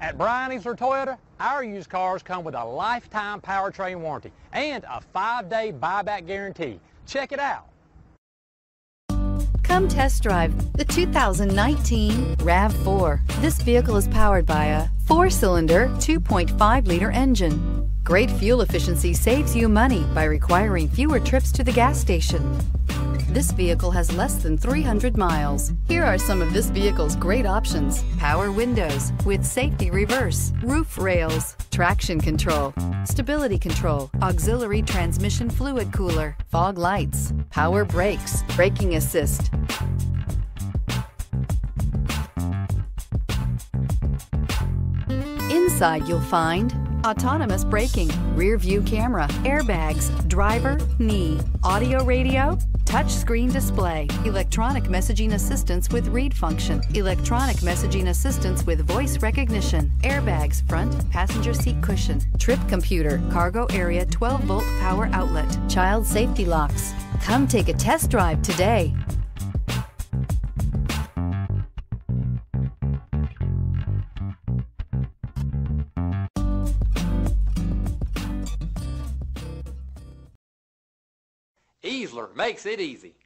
At Bryan Easler Toyota, our used cars come with a lifetime powertrain warranty and a 5-day buyback guarantee. Check it out. Come test drive the 2019 RAV4. This vehicle is powered by a 4-cylinder, 2.5-liter engine. Great fuel efficiency saves you money by requiring fewer trips to the gas station. This vehicle has less than 300 miles. Here are some of this vehicle's great options: power windows with safety reverse, roof rails, traction control, stability control, auxiliary transmission fluid cooler, fog lights, power brakes, braking assist. Inside you'll find autonomous braking, rear view camera, airbags, driver, knee, audio radio, touchscreen display, electronic messaging assistance with read function, electronic messaging assistance with voice recognition, airbags, front passenger seat cushion, trip computer, cargo area 12-volt power outlet, child safety locks. Come take a test drive today. Easler makes it easy.